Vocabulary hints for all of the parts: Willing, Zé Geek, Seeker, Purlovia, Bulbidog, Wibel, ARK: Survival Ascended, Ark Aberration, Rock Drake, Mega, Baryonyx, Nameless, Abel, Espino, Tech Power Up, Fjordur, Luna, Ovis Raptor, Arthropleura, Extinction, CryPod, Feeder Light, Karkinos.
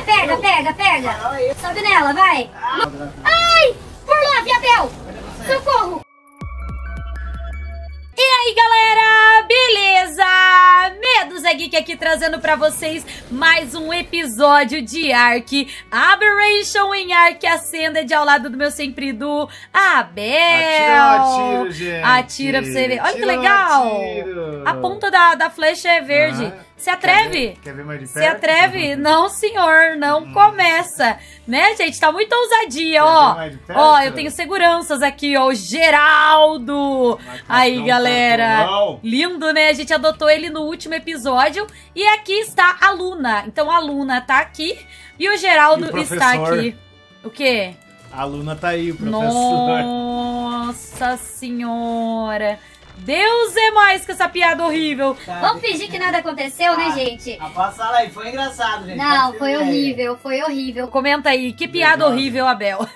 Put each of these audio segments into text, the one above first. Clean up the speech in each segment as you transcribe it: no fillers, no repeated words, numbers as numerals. vai, pega. Sobe nela, vai. Ai, Purlovia, Abel. Socorro. E aí, galera, beleza? Zé Geek aqui trazendo pra vocês mais um episódio de Ark Aberration em Ark Ascended, ao lado do meu sempre Edu, Abel. Atira, gente. Atira pra você ver. Olha que legal. A ponta da flecha é verde. Se atreve? Quer ver mais de perto? Se atreve? Não, senhor, não começa. Né, gente? Tá muito ousadia, ó. Ó, eu tenho seguranças aqui, ó. O Geraldo. Aí, galera. Lindo, né? A gente adotou ele no último episódio. E aqui está a Luna. Então, a Luna tá aqui e o Geraldo está aqui. O quê? A Luna tá aí, o professor. Nossa senhora. Deus é mais que essa piada horrível. Sabe? Vamos fingir que nada aconteceu, né, gente? A passada aí, foi engraçado, gente. Não, foi horrível, foi horrível. Comenta aí, que piada horrível, Abel.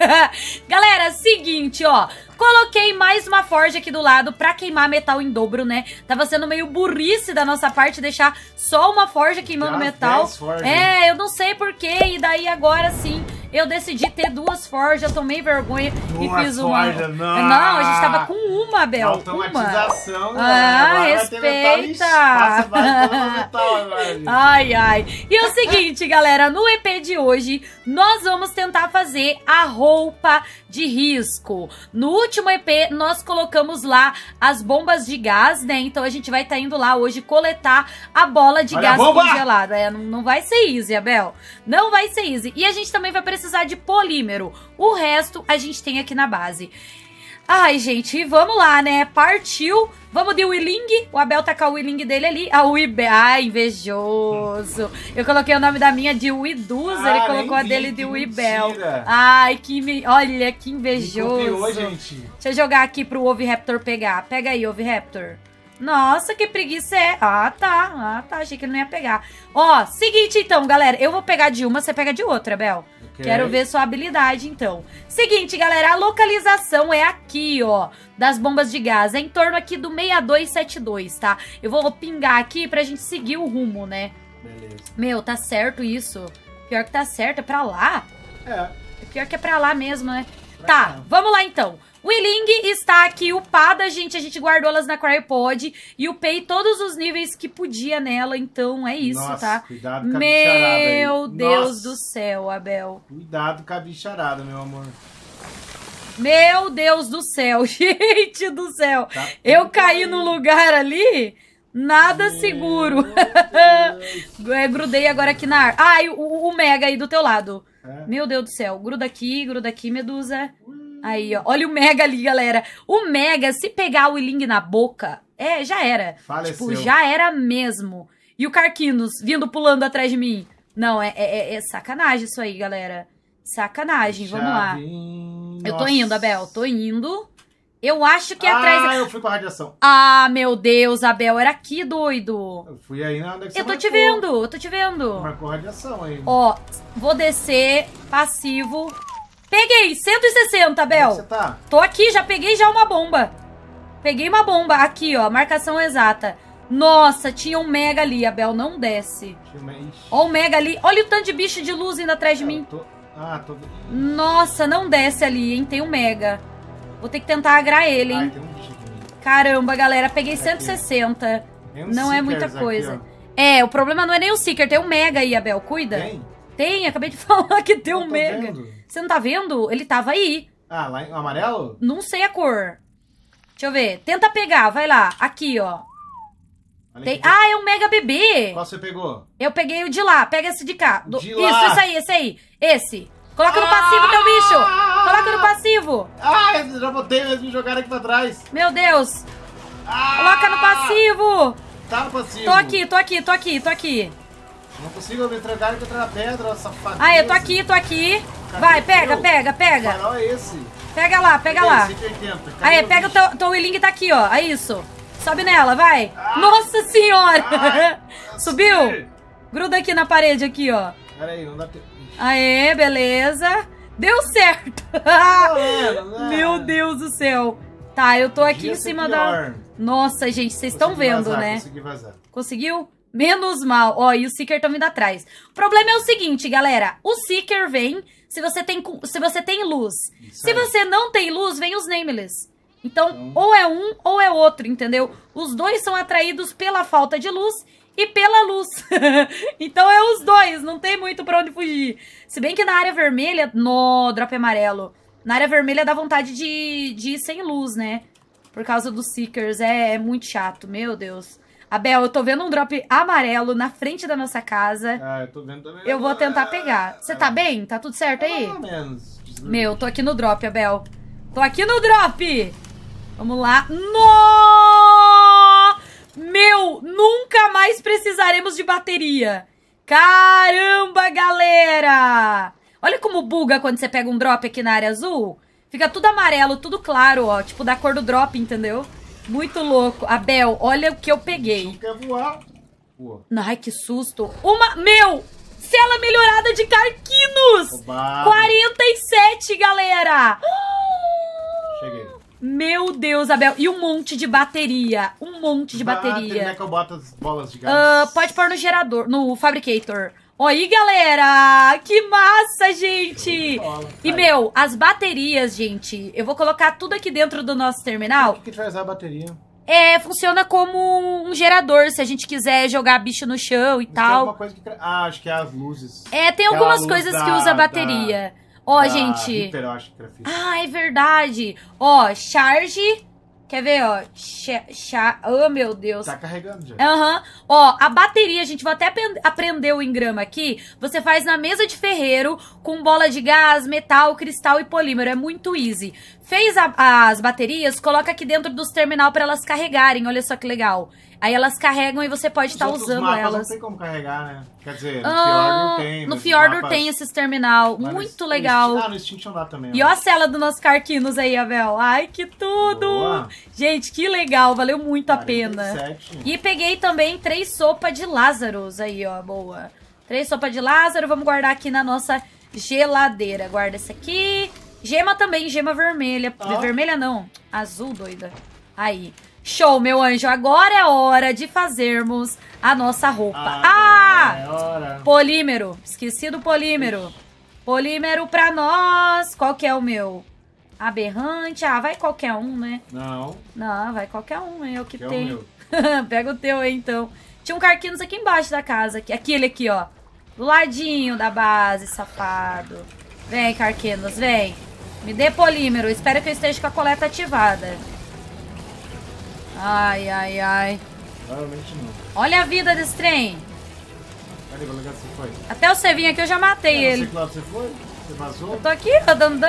Galera, seguinte, ó. Coloquei mais uma forja aqui do lado pra queimar metal em dobro, né? Tava sendo meio burrice da nossa parte deixar só uma forja queimando metal. É, eu não sei porquê, e daí agora sim... Eu decidi ter duas forjas, tomei vergonha e fiz uma. Não, a gente tava com uma, Abel. Automatização, uma. Respeita. Passa metal, ai. E é o seguinte, galera, no EP de hoje, nós vamos tentar fazer a roupa de risco. No último EP, nós colocamos lá as bombas de gás, né? Então a gente vai estar indo lá hoje coletar a bola de gás congelada. É, não vai ser easy, Abel. Não vai ser easy. E a gente também vai precisar de polímero. O resto a gente tem aqui na base. Ai, gente, vamos lá, né? Partiu. Vamos de Willing. O Abel tá com o Willing dele ali. A Wibel. Ai, invejoso. Eu coloquei o nome da minha de Widuza. Ele colocou a dele de Wibel. Ai, olha, que invejoso. Copiou, gente. Deixa eu jogar aqui pro Ovis Raptor pegar. Pega aí, Ovis Raptor. Nossa, que preguiça é. Ah, tá. Achei que ele não ia pegar. Ó, seguinte, então, galera. Eu vou pegar de uma, você pega de outra, Abel. Okay. Quero ver sua habilidade, então. Seguinte, galera, a localização é aqui, ó, das bombas de gás. É em torno aqui do 6272, tá? Eu vou pingar aqui pra gente seguir o rumo, né? Beleza. Meu, tá certo isso? Pior que tá certo, é pra lá? É. Pior que é pra lá mesmo, né? Tá, vamos lá, então. Willing está aqui upada, gente. A gente guardou elas na CryPod e upei todos os níveis que podia nela. Então, é isso, tá? Cuidado com a bicharada aí. Meu Deus do céu, Abel. Cuidado com a bicharada, meu amor. Meu Deus do céu, gente do céu. Tá, eu caí num lugar ali... Nada seguro. Grudei agora aqui na ar. Ai, o Mega aí do teu lado. É. Meu Deus do céu. Gruda aqui, Medusa. Aí, ó. Olha o Mega ali, galera. O Mega, se pegar o Willing na boca, já era. Faleceu. Tipo, já era mesmo. E o Karkinos vindo pulando atrás de mim. Não, é sacanagem isso aí, galera. Sacanagem, vamos lá. Eu tô indo, Abel. Tô indo. Eu acho que é atrás... Ah, eu fui com a radiação. Ah, meu Deus, Abel, era aqui, doido. Eu fui aí na hora que você marcou. Eu tô te vendo. Marcou radiação aí. Ó, vou descer, passivo. Peguei, 160, Abel. Onde você tá? Tô aqui, já peguei uma bomba. Peguei uma bomba, aqui, ó, marcação exata. Nossa, tinha um Mega ali, Abel, não desce. Ó o Mega ali, olha o tanto de bicho de luz indo atrás de mim. Tô... Nossa, não desce ali, hein, tem um Mega. Vou ter que tentar agrar ele, hein? Tem um bicho aqui. Caramba, galera, peguei 160. Não é muita coisa. Aqui, o problema não é nem o Seeker, tem um Mega aí, Abel, cuida. Tem, acabei de falar que tem um Mega. Vendo. Você não tá vendo? Ele tava aí. Ah, lá em amarelo? Não sei a cor. Deixa eu ver. Tenta pegar, vai lá. Aqui, ó. Tem... Ah, é um Mega bebê. Qual você pegou? Eu peguei o de lá, pega esse de cá. Esse aí. Esse. Coloca no passivo, teu bicho! Coloca no passivo! Ah, eu já botei, eles me jogaram aqui pra trás! Meu Deus! Coloca no passivo! Tá no passivo! Tô aqui! Não consigo, me trancaram contra a pedra, safadeza! Ah, eu tô aqui! Vai, pega! O farol é esse! Pega lá! 180. Aí, pega o teu Willing, tá aqui, ó, é isso! Sobe nela, vai! Nossa senhora! Subiu! Gruda aqui na parede, aqui, ó! Pera aí, não dá tempo... Aê, beleza. Deu certo. Meu Deus do céu. Tá, eu tô aqui em cima da... Nossa, gente, vocês estão vendo, né? Consegui vazar. Conseguiu? Menos mal. Ó, e o Seeker tá vindo atrás. O problema é o seguinte, galera. O Seeker vem se você tem luz. Se você não tem luz, vem os Nameless. Então, ou é um ou é outro, entendeu? Os dois são atraídos pela falta de luz e pela luz. Então é os dois, não tem muito pra onde fugir. Se bem que na área vermelha... No, drop amarelo. Na área vermelha dá vontade de ir sem luz, né? Por causa dos Seekers. É muito chato, meu Deus. Abel, eu tô vendo um drop amarelo na frente da nossa casa. Ah, eu tô vendo também. Eu vou tentar pegar. Você tá bem? Tá tudo certo aí? Mais ou menos. Meu, tô aqui no drop, Abel. Tô aqui no drop! Vamos lá. No! Meu, nunca mais precisaremos de bateria. Caramba, galera! Olha como buga quando você pega um drop aqui na área azul. Fica tudo amarelo, tudo claro, ó. Tipo, da cor do drop, entendeu? Muito louco. Abel, olha o que eu peguei. Não quer voar. Ai, que susto. Uma... Meu! Cela melhorada de Karkinos! Oba. 47, galera! Cheguei. Meu Deus, Abel. E um monte de bateria. Um monte de bateria. Como é que eu boto as bolas de gás? Pode pôr no gerador, no Fabricator. Oi, galera! Que massa, gente! E, meu, as baterias, gente, eu vou colocar tudo aqui dentro do nosso terminal. O que traz a bateria? É, funciona como um gerador, se a gente quiser jogar bicho no chão e tal. Tem coisa que... Ah, acho que é as luzes. É, tem algumas coisas que usa a bateria. Ó, gente... Ah, é verdade! Ó, charge... Quer ver, ó? Oh, meu Deus. Tá carregando já. Aham. Ó, a bateria, gente, vou até aprender o engrama aqui. Você faz na mesa de ferreiro com bola de gás, metal, cristal e polímero. É muito easy. Fez as baterias, coloca aqui dentro dos terminal pra elas carregarem. Olha só que legal. Aí elas carregam e você pode estar usando elas. Não tem como carregar, né? Quer dizer, no Fjordur tem. No Fjordur tem esses terminal. Muito legal. Ah, no Extinction lá também. E ó a cela do nosso Karkinos aí, Abel. Ai, que tudo! Boa. Gente, que legal. Valeu muito a pena. E peguei também 3 sopas de Lázaros aí, ó. Boa. 3 sopas de Lázaro. Vamos guardar aqui na nossa geladeira. Guarda essa aqui. Gema também, gema vermelha. Oh. Vermelha não. Azul, doida. Aí. Show, meu anjo. Agora é hora de fazermos a nossa roupa. É hora. Polímero. Esqueci do polímero. Ixi. Polímero pra nós. Qual que é o meu? Aberrante. Ah, vai qualquer um, né? Não. Não, vai qualquer um. É o que tem. É o meu. Pega o teu aí, então. Tinha um Karkinos aqui embaixo da casa. Aquele aqui, ó. Do ladinho da base, safado. Vem, Karkinos, vem. Me dê polímero. Espero que eu esteja com a coleta ativada. Ai, ai, ai. Claramente não. Olha a vida desse trem. Cadê o lugar que você foi? Até você vir aqui eu já matei ele. Claro, você foi? Você vazou? Eu tô aqui, ó, dando.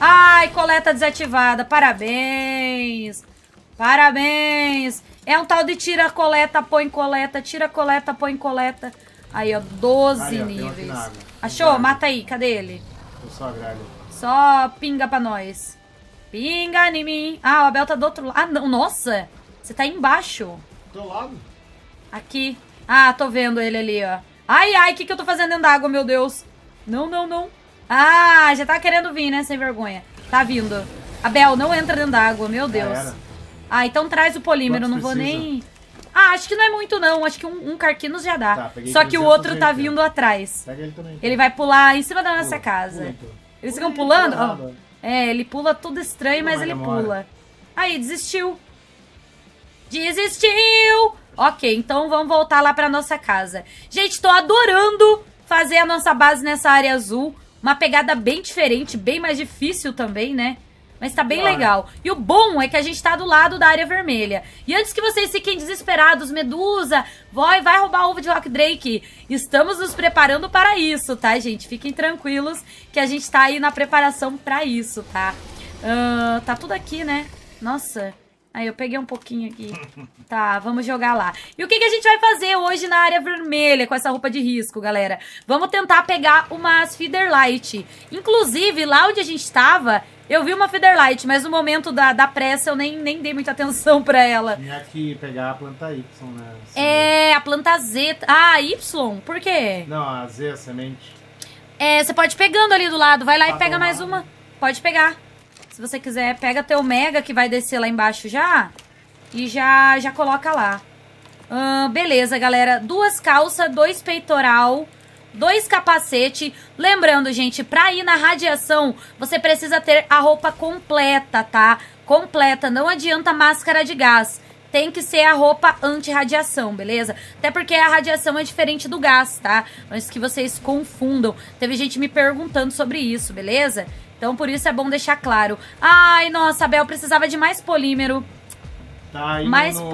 Ai, coleta desativada. Parabéns. Parabéns. É um tal de tira coleta, põe coleta, tira coleta, põe coleta. Aí, ó, 12 níveis. Achou? Mata aí, cadê ele? Eu só agralho. Só pinga pra nós. Pinga em mim. Ah, o Abel tá do outro lado. Ah, não. Nossa. Você tá embaixo. Do lado. Aqui. Ah, tô vendo ele ali, ó. Ai, ai. O que eu tô fazendo dentro da água, meu Deus? Não, não, não. Ah, já tá querendo vir, né? Sem vergonha. Tá vindo. Abel, não entra dentro da água, meu Deus. Ah, então traz o polímero. Não vou nem... Ah, acho que não é muito, não. Acho que um Karkinos já dá. Tá, só que o outro tá vindo atrás. Pega ele também. Ele vai pular em cima da nossa casa. Eles ficam pulando? Ó. É, ele pula tudo estranho, mas ele pula. Aí, desistiu. Desistiu! Ok, então vamos voltar lá pra nossa casa. Gente, tô adorando fazer a nossa base nessa área azul. Uma pegada bem diferente, bem mais difícil também, né? Mas tá bem legal. E o bom é que a gente tá do lado da área vermelha. E antes que vocês fiquem desesperados, Medusa, vai roubar o ovo de Rock Drake. Estamos nos preparando para isso, tá, gente? Fiquem tranquilos que a gente tá aí na preparação pra isso, tá? Tá tudo aqui, né? Nossa... Aí eu peguei um pouquinho aqui. Tá, vamos jogar lá. E o que a gente vai fazer hoje na área vermelha com essa roupa de risco, galera? Vamos tentar pegar umas Feeder Light. Inclusive, lá onde a gente tava, eu vi uma Feeder Light, mas no momento da pressa eu nem dei muita atenção pra ela. Tinha que pegar a planta Y, né? É, a planta Z. Ah, Y? Por quê? Não, a Z, a semente. É, você pode ir pegando ali do lado. Vai lá e pega mais uma. Pode pegar. Se você quiser, pega teu Mega que vai descer lá embaixo já. E já coloca lá. Beleza, galera. 2 calças, 2 peitoral, 2 capacete. Lembrando, gente, pra ir na radiação, você precisa ter a roupa completa, tá? Completa, não adianta máscara de gás. Tem que ser a roupa anti-radiação, beleza? Até porque a radiação é diferente do gás, tá? Antes que vocês confundam. Teve gente me perguntando sobre isso, beleza? Então, por isso é bom deixar claro. Ai, nossa, Abel, precisava de mais polímero. Tá aí mais no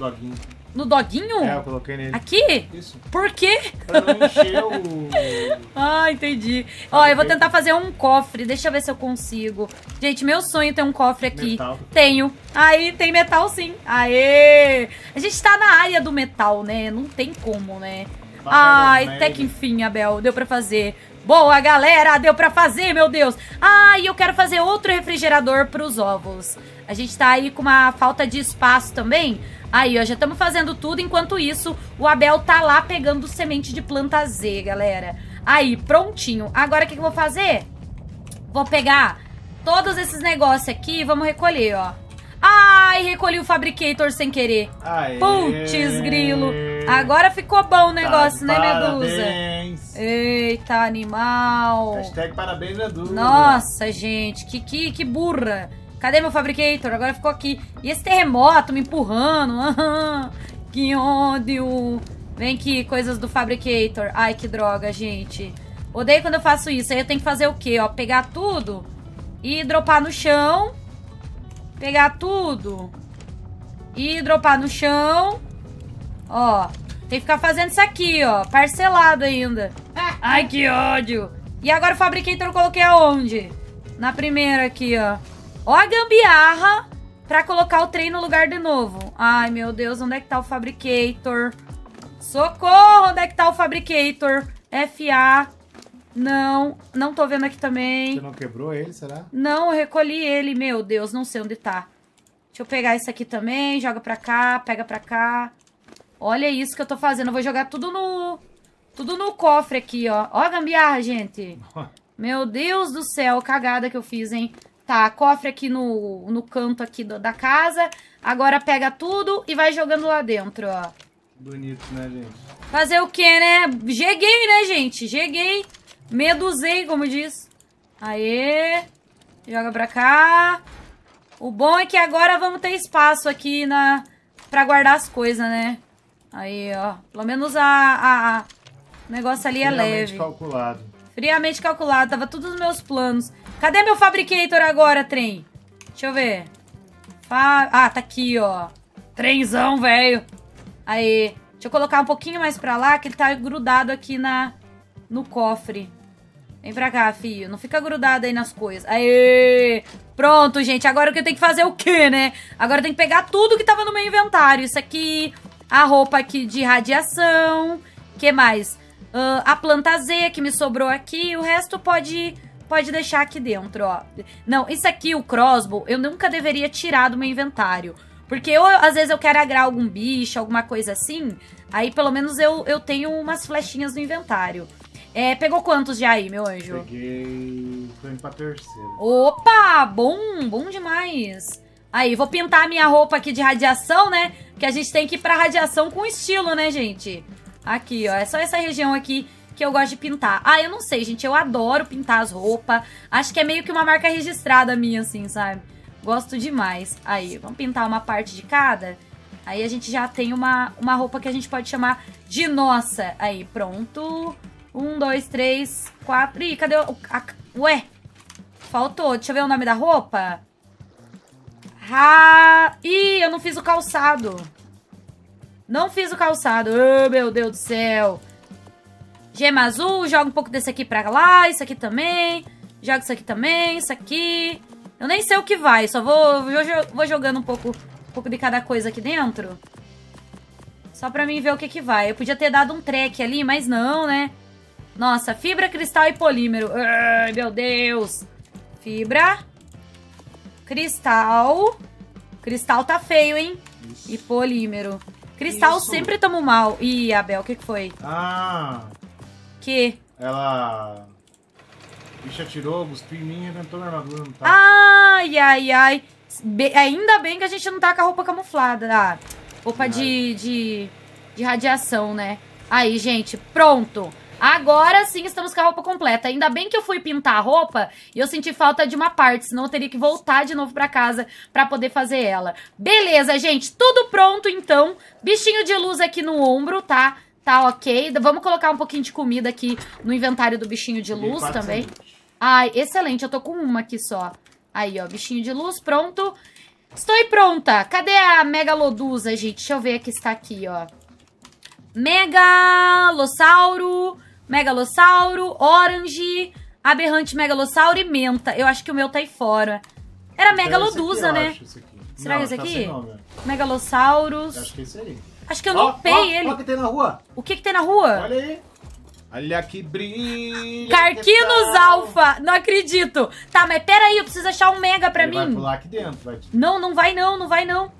doguinho. No doguinho? É, eu coloquei nele. Aqui? Isso. Por quê? Pra não encher o... Ah, entendi. Ó, eu vou tentar fazer um cofre. Deixa eu ver se eu consigo. Gente, meu sonho é ter um cofre aqui. Metal. Tenho. Aí, tem metal sim. Aê! A gente tá na área do metal, né? Não tem como, né? Ai, até que enfim, Abel. Deu pra fazer. Boa, galera! Deu pra fazer, meu Deus! Ah, e eu quero fazer outro refrigerador pros ovos. A gente tá aí com uma falta de espaço também. Aí, ó, já estamos fazendo tudo. Enquanto isso, o Abel tá lá pegando semente de planta Z, galera. Aí, prontinho. Agora, o que eu vou fazer? Vou pegar todos esses negócios aqui e vamos recolher, ó. Ai, recolhi o Fabricator sem querer. Putz, grilo. Agora ficou bom o negócio, tá, né, Medusa? Parabéns. Eita, animal. Hashtag parabéns, Medusa. Nossa, gente, que burra. Cadê meu Fabricator? Agora ficou aqui. E esse terremoto me empurrando. Que ódio. Vem aqui, coisas do Fabricator. Ai, que droga, gente. Odeio quando eu faço isso. Aí eu tenho que fazer o quê? Ó, pegar tudo e dropar no chão. Pegar tudo e dropar no chão. Ó, tem que ficar fazendo isso aqui, ó. Parcelado ainda. Ai, que ódio. E agora o Fabricator eu coloquei aonde? Na primeira aqui, ó. Ó a gambiarra pra colocar o trem no lugar de novo. Ai, meu Deus, onde é que tá o Fabricator? Socorro, onde é que tá o Fabricator? FA. Não, não tô vendo aqui também. Você não quebrou ele, será? Não, eu recolhi ele, meu Deus, não sei onde tá. Deixa eu pegar isso aqui também, joga pra cá, pega pra cá. Olha isso que eu tô fazendo, eu vou jogar tudo no cofre aqui, ó. Ó a gambiarra, gente. Meu Deus do céu, cagada que eu fiz, hein. Tá, cofre aqui no canto aqui da casa. Agora pega tudo e vai jogando lá dentro, ó. Bonito, né, gente? Fazer o quê, né? Cheguei, né, gente? Cheguei. Medusei, como diz. Aê. Joga pra cá. O bom é que agora vamos ter espaço aqui pra guardar as coisas, né? Aí, ó. Pelo menos o negócio ali é leve. Friamente calculado. Friamente calculado. Tava tudo nos meus planos. Cadê meu Fabricator agora, trem? Deixa eu ver. Ah, tá aqui, ó. Trenzão, velho. Aê. Deixa eu colocar um pouquinho mais pra lá, que ele tá grudado aqui no cofre. Vem pra cá, filho. Não fica grudado aí nas coisas. Aê! Pronto, gente. Agora o que eu tenho que fazer é o quê, né? Agora eu tenho que pegar tudo que tava no meu inventário. Isso aqui, a roupa aqui de radiação. O que mais? A planta Z que me sobrou aqui. O resto pode deixar aqui dentro, ó. Não, isso aqui, o crossbow, eu nunca deveria tirar do meu inventário. Porque eu, às vezes eu quero agrar algum bicho, alguma coisa assim. Aí pelo menos eu tenho umas flechinhas no inventário. É, pegou quantos já aí, meu anjo? Peguei... Tô indo pra terceira. Opa! Bom! Bom demais! Aí, vou pintar a minha roupa aqui de radiação, né? Porque a gente tem que ir pra radiação com estilo, né, gente? Aqui, ó. É só essa região aqui que eu gosto de pintar. Ah, eu não sei, gente. Eu adoro pintar as roupas. Acho que é meio que uma marca registrada minha, assim, sabe? Gosto demais. Aí, vamos pintar uma parte de cada. Aí a gente já tem uma roupa que a gente pode chamar de nossa. Aí, pronto... 1, 2, 3, 4... Ih, cadê o... Ué! Faltou. Deixa eu ver o nome da roupa. Ih, eu não fiz o calçado. Não fiz o calçado. Oh, meu Deus do céu. Gema azul. Joga um pouco desse aqui pra lá. Isso aqui também. Joga isso aqui também. Isso aqui. Eu nem sei o que vai. Só vou jogando um pouco de cada coisa aqui dentro. Só pra mim ver o que vai. Eu podia ter dado um track ali, mas não, né? Nossa, fibra, cristal e polímero. Ai, meu Deus. Fibra. Cristal. Cristal tá feio, hein? Isso. E polímero. Cristal isso. Sempre tamo mal. Ih, Abel, o que foi? Ah. Que? Ela... Bicha atirou, cuspiu em mim e inventou minha armadura, não tá? Ai, ai, ai. Ainda bem que a gente não tá com a roupa camuflada. Ah. Opa, de radiação, né? Aí, gente, pronto. Agora sim estamos com a roupa completa. Ainda bem que eu fui pintar a roupa e eu senti falta de uma parte, senão eu teria que voltar de novo pra casa pra poder fazer ela. Beleza, gente, tudo pronto então. Bichinho de luz aqui no ombro, tá? Tá ok. Vamos colocar um pouquinho de comida aqui no inventário do bichinho de luz também. Ai, excelente, eu tô com uma aqui só. Aí, ó, bichinho de luz, pronto. Estou pronta. Cadê a megalodusa, gente? Deixa eu ver que está aqui, ó. Megalossauro, megalossauro, orange, aberrante megalossauro e menta. Eu acho que o meu tá aí fora. Era megalodusa, aqui, né? Será que esse aqui? Não, né? Megalossauros. Acho que é esse aí. Acho que eu limpei ele. O que tem na rua? O que tem na rua? Olha aí. Olha que brilho! Karkinos Alpha! Não acredito! Tá, mas peraí, eu preciso achar um Mega pra mim. Vai pular aqui dentro, vai. Não, não vai não, não vai não.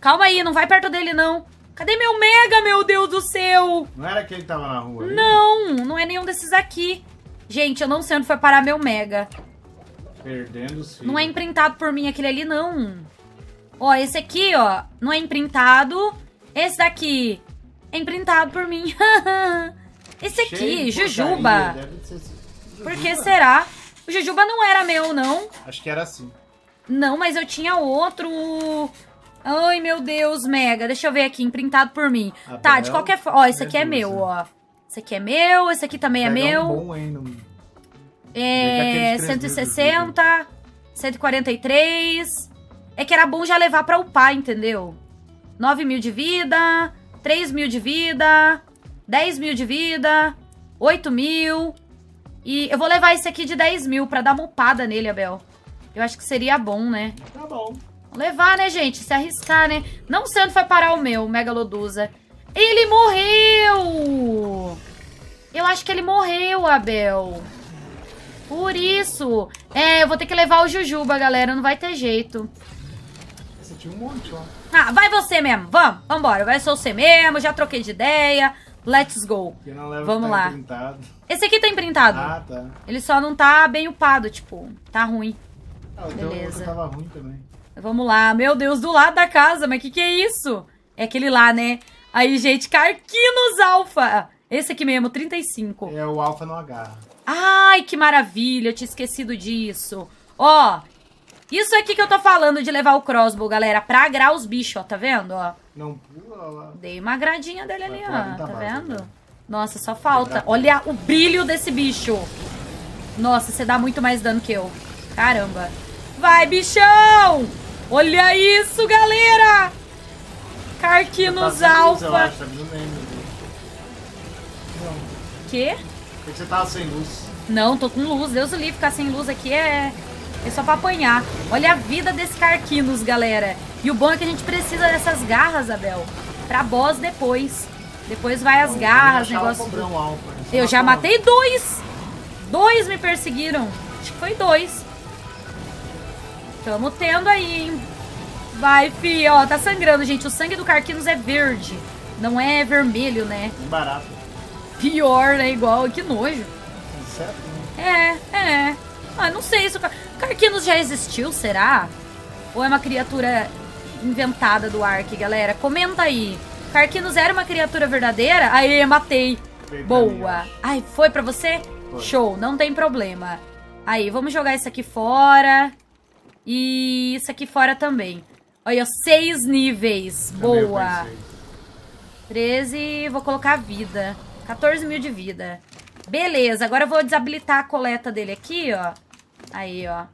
Calma aí, não vai perto dele não. Cadê meu Mega, meu Deus do céu? Não era aquele que tava na rua? Hein? Não, não é nenhum desses aqui. Gente, eu não sei onde foi parar meu Mega. Perdendo os filhos. Não é imprintado por mim aquele ali, não. Ó, esse aqui, ó, não é imprintado. Esse daqui é imprintado por mim. Esse aqui, Jujuba. Deve ser assim. Jujuba. Por que será? O Jujuba não era meu, não. Acho que era assim. Não, mas eu tinha outro. Ai, meu Deus, Mega. Deixa eu ver aqui, imprintado por mim. Abel, tá, de qualquer forma. Ó, esse aqui é meu, ó. Esse aqui é meu, esse aqui também é meu. Um bom, hein, no... É, 160, 143. É que era bom já levar pra upar, entendeu? 9 mil de vida, 3 mil de vida... 10 mil de vida, 8 mil. E eu vou levar esse aqui de 10 mil pra dar uma upada nele, Abel. Eu acho que seria bom, né? Tá bom. Levar, né, gente? Se arriscar, né? Não sei onde foi parar o meu, Megalodusa. Ele morreu! Eu acho que ele morreu, Abel. Por isso. É, eu vou ter que levar o Jujuba, galera. Não vai ter jeito. Você tinha um monte, ó. Ah, vai você mesmo. Vamos, vambora. Vai ser você mesmo. Já troquei de ideia. Let's go. Vamos lá. Imprintado. Esse aqui tá imprintado. Ah, tá. Ele só não tá bem upado, tipo, tá ruim. Ah, beleza. Tava ruim também. Vamos lá. Meu Deus, do lado da casa, mas que é isso? É aquele lá, né? Aí, gente, Karkinos Alpha. Esse aqui mesmo, 35. É, o Alpha não agarra. Ai, que maravilha, eu tinha esquecido disso. Ó, isso aqui que eu tô falando de levar o crossbow, galera, pra agrar os bichos, ó, tá vendo, ó? Não pula lá. Dei uma agradinha dele ali, ó, tá vendo? Nossa, só falta. Olha o brilho desse bicho. Nossa, você dá muito mais dano que eu. Caramba. Vai, bichão! Olha isso, galera! Karkinos Alpha. Quê? Por que você tava sem luz? Não, tô com luz. Deus o livre, ficar sem luz aqui é só pra apanhar. Olha a vida desse Karkinos, galera. E o bom é que a gente precisa dessas garras, Abel. Pra boss depois. Depois vai as garras, negócio... Eu já matei dois. Dois me perseguiram. Acho que foi dois. Tamo tendo aí, hein. Vai, fi. Ó, tá sangrando, gente. O sangue do Karkinos é verde. Não é vermelho, né? Barato. Pior, né? Igual. Que nojo. Certo, né? É. Ah, não sei se o Karkinos já existiu, será? Ou é uma criatura inventada do Ark, galera? Comenta aí. Karkinos era uma criatura verdadeira? Aí, matei. Boa. Ai, foi pra você? Foi. Show, não tem problema. Aí, vamos jogar isso aqui fora. E isso aqui fora também. Olha, 6 níveis. Também boa. 13, vou colocar vida. 14 mil de vida. Beleza, agora eu vou desabilitar a coleta dele aqui, ó. Aí, ó.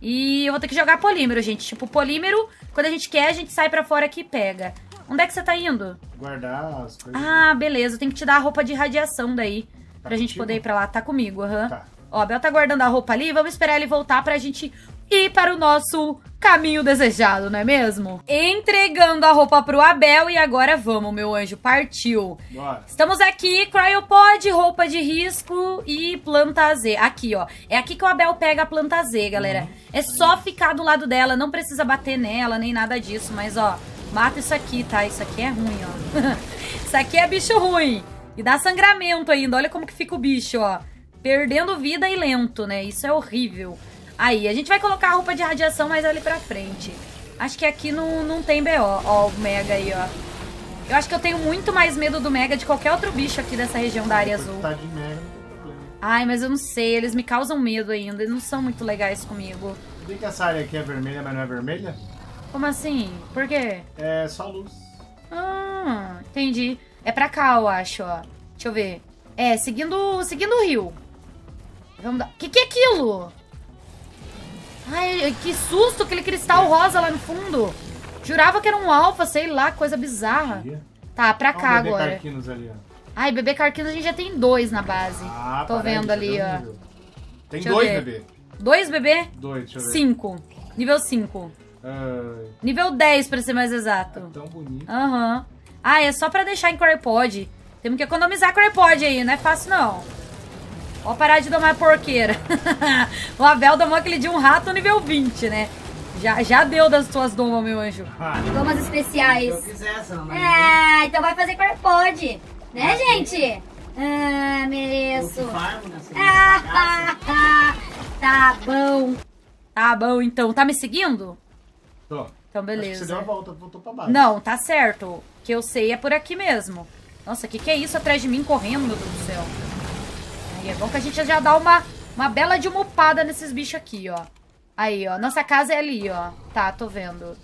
E eu vou ter que jogar polímero, gente. Tipo, polímero, quando a gente quer, a gente sai pra fora aqui e pega. Onde é que você tá indo? Guardar as coisas. Ah, beleza. Eu tenho que te dar a roupa de radiação daí. Tá pra gente poder ir pra lá. Tá comigo, aham. Uhum. Tá. Ó, Bel tá guardando a roupa ali. Vamos esperar ele voltar pra gente ir para o nosso caminho desejado, não é mesmo? Entregando a roupa pro Abel e agora vamos, meu anjo, partiu. Bora. Estamos aqui, cryopod, roupa de risco e planta Z. Aqui, ó. É aqui que o Abel pega a planta Z, galera. Uhum. É só ficar do lado dela, não precisa bater nela, nem nada disso, mas, ó, mata isso aqui, tá? Isso aqui é ruim, ó. Isso aqui é bicho ruim. E dá sangramento ainda, olha como que fica o bicho, ó. Perdendo vida e lento, né? Isso é horrível. Aí, a gente vai colocar a roupa de radiação mais ali pra frente. Acho que aqui não tem BO. Ó, o Mega aí, ó. Eu acho que eu tenho muito mais medo do Mega de qualquer outro bicho aqui dessa região da área azul. Tá de merda, ai, mas eu não sei, eles me causam medo ainda, eles não são muito legais comigo. Por que essa área aqui é vermelha, mas não é vermelha? Como assim? Por quê? É só luz. Ah, entendi. É pra cá, eu acho, ó. Deixa eu ver. É, seguindo o rio. Vamos dar... Que é aquilo? Ai, que susto, aquele cristal rosa lá no fundo. Jurava que era um alfa, sei lá, coisa bizarra. Tá, pra cá agora. Bebê Karkinos ali, ó. Ai, bebê Karkinos a gente já tem 2 na base. Ah, tô vendo ali, ó. Tem 2 bebê. 2 bebê? 2, deixa eu ver. 5. Nível 5. Nível 10, pra ser mais exato. É tão bonito. Aham. Uhum. Ah, é só pra deixar em CryPod. Temos que economizar CryPod aí, não é fácil não. Ó, parar de domar porqueira. O Abel domou aquele de um rato nível 20, né? Já deu das tuas domas, meu anjo. Domas especiais. Se eu quisesse, não, mas... É, então vai fazer CryPod. Né, gente? Ah, mereço. Tá bom. Tá bom, então. Tá me seguindo? Tô. Então, beleza. Acho que você deu a volta, voltou pra baixo. Não, tá certo. Que eu sei é por aqui mesmo. Nossa, o que é isso atrás de mim correndo, meu Deus do céu? Aí é bom que a gente já dá uma bela de uma upada nesses bichos aqui, ó. Aí, ó. Nossa casa é ali, ó. Tá, tô vendo.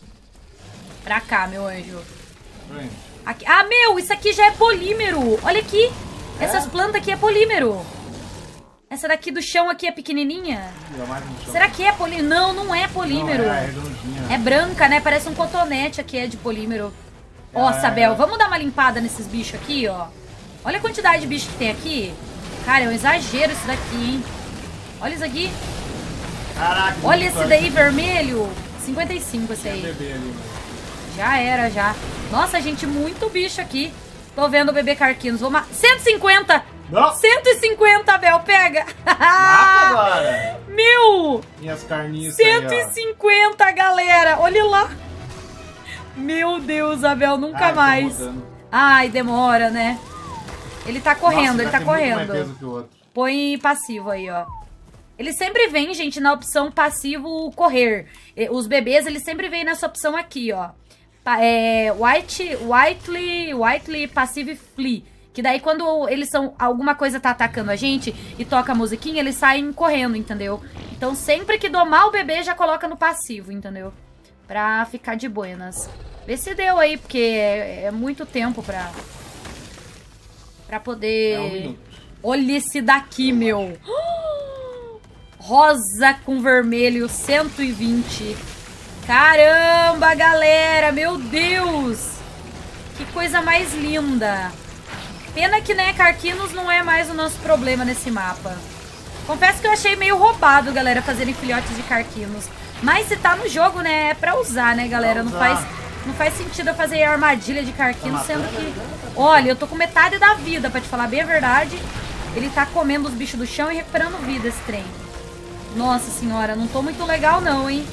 Pra cá, meu anjo. Aqui. Ah, meu! Isso aqui já é polímero! Olha aqui! É? Essas plantas aqui é polímero. Essa daqui do chão aqui é pequenininha? Será que é polímero? Não, não é polímero. Não, é redondinha. É branca, né? Parece um cotonete aqui, é de polímero. Ó, Sabel, vamos dar uma limpada nesses bichos aqui, ó. Olha a quantidade de bicho que tem aqui. Cara, é um exagero isso daqui, hein? Olha isso aqui. Caraca. Olha esse daí vermelho. 55 esse aí. Bebê ali, já era, já. Nossa, gente, muito bicho aqui. Tô vendo o bebê Karkinos. Vou matar. 150! Não. 150, Abel, pega! Mata agora! Meu! Minhas carninhas 150, aí, ó, galera! Olha lá! Meu Deus, Abel, nunca mais! Ai, demora, né? Ele tá correndo, nossa, ele tá correndo. Muito mais peso que o outro. Põe passivo aí, ó. Ele sempre vem, gente, na opção passivo correr. Os bebês, eles sempre vêm nessa opção aqui, ó. É, Whiteley, passive Flea. Que daí quando eles são... Alguma coisa tá atacando a gente e toca a musiquinha, eles saem correndo, entendeu? Então sempre que domar o bebê, já coloca no passivo, entendeu? Pra ficar de buenas. Vê se deu aí, porque é muito tempo pra... Pra poder... É um minuto. Olha esse daqui, meu! Rosa com vermelho, 120. Caramba, galera! Meu Deus! Que coisa mais linda! Pena que, né, Karkinos não é mais o nosso problema nesse mapa. Confesso que eu achei meio roubado, galera, fazerem filhotes de Karkinos. Mas se tá no jogo, né, é pra usar, né, galera? Não faz sentido eu fazer armadilha de Karkinos, sendo que... Olha, eu tô com metade da vida, pra te falar bem a verdade. Ele tá comendo os bichos do chão e recuperando vida, esse trem. Nossa senhora, não tô muito legal não, hein?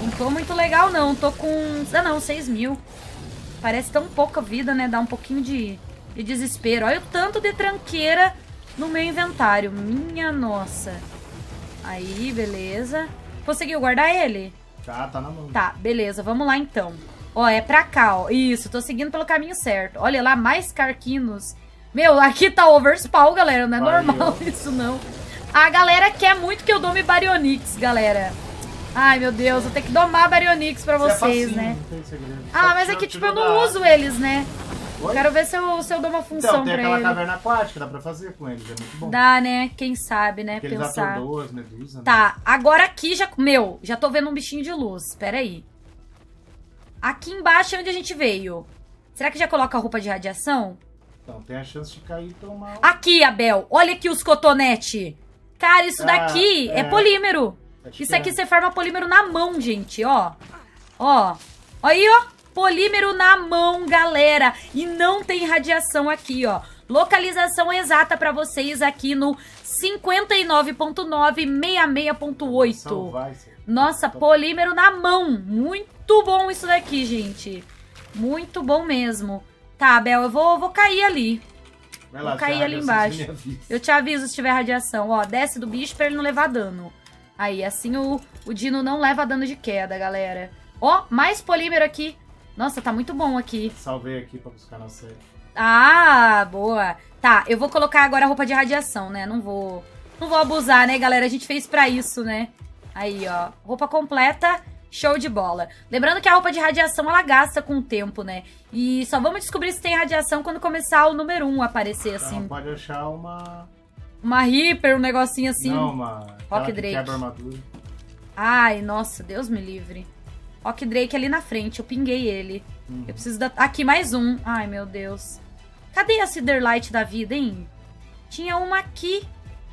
Não tô muito legal não, tô com... Ah não, 6.000. Parece tão pouca vida, né, dá um pouquinho de... E desespero. Olha o tanto de tranqueira no meu inventário. Minha nossa. Aí, beleza. Conseguiu guardar ele? Tá na mão. Tá, beleza. Vamos lá, então. Ó, é pra cá, ó. Isso, tô seguindo pelo caminho certo. Olha lá, mais Karkinos. Meu, aqui tá overspawn, galera. Não é normal isso, não. A galera quer muito que eu dome Baryonyx, galera. Ai, meu Deus. Vou ter que domar Baryonyx pra vocês, né? Ah, mas é que, tipo, eu não uso eles, né? Oi? Quero ver se eu dou uma função então, pra ele. Tem aquela caverna aquática, dá pra fazer com eles, é muito bom. Dá, né? Quem sabe, né? Porque pensar. Eles atordoam as medusas. Tá, né? Agora aqui já... Meu, já tô vendo um bichinho de luz, pera aí. Aqui embaixo é onde a gente veio. Será que já coloca a roupa de radiação? Então, tem a chance de cair e tomar... Aqui, Abel, olha aqui os cotonete. Cara, isso daqui é polímero. Isso aqui você forma polímero na mão, gente, ó. Ó, aí, ó. Polímero na mão, galera. E não tem radiação aqui, ó. Localização exata pra vocês aqui no 59.966.8. Nossa, polímero na mão. Muito bom isso daqui, gente. Muito bom mesmo. Tá, Bel, eu vou cair ali. Vai lá, vou cair ali embaixo. Eu te aviso se tiver radiação. Ó, desce do bicho pra ele não levar dano. Aí, assim o Dino não leva dano de queda, galera. Ó, mais polímero aqui. Nossa, tá muito bom aqui. Salvei aqui pra buscar na série. Ah, boa. Tá, eu vou colocar agora a roupa de radiação, né? Não vou abusar, né, galera? A gente fez pra isso, né? Aí, ó. Roupa completa. Show de bola. Lembrando que a roupa de radiação, ela gasta com o tempo, né? E só vamos descobrir se tem radiação quando começar o número 1 aparecer, então, assim. Pode achar uma... Uma Reaper, um negocinho assim. Não, uma... Rock Drake. Quebra armadura. Ai, nossa, Deus me livre. Rock Drake ali na frente, eu pinguei ele. Eu preciso da... Aqui, mais um. Ai, meu Deus. Cadê a Feeder Light da vida, hein? Tinha uma aqui.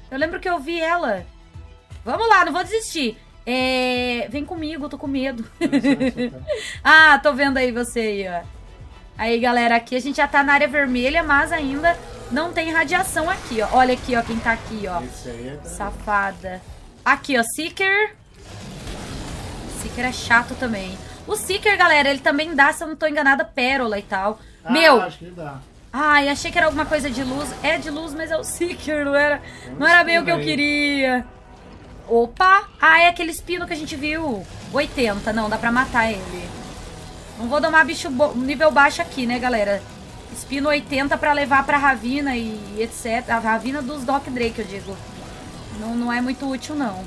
Eu lembro que eu vi ela. Vamos lá, não vou desistir. É... Vem comigo, eu tô com medo. Ah, tô vendo aí você aí, ó. Aí, galera, aqui a gente já tá na área vermelha, mas ainda não tem radiação aqui, ó. Olha aqui, ó, quem tá aqui, ó. Esse aí é da... Safada. Aqui, ó, Seeker. Seeker é chato também. O Seeker, galera, ele também dá, se eu não tô enganada, pérola e tal. Ah, meu! Acho que dá. Ai, achei que era alguma coisa de luz. É de luz, mas é o Seeker, não era bem o que eu queria. Opa! Ah, é aquele espino que a gente viu. 80, não, dá pra matar ele. Não vou domar bicho nível baixo aqui, né, galera? Espino 80 pra levar pra Ravina e etc. A Ravina dos Rock Drake, eu digo. Não é muito útil, não.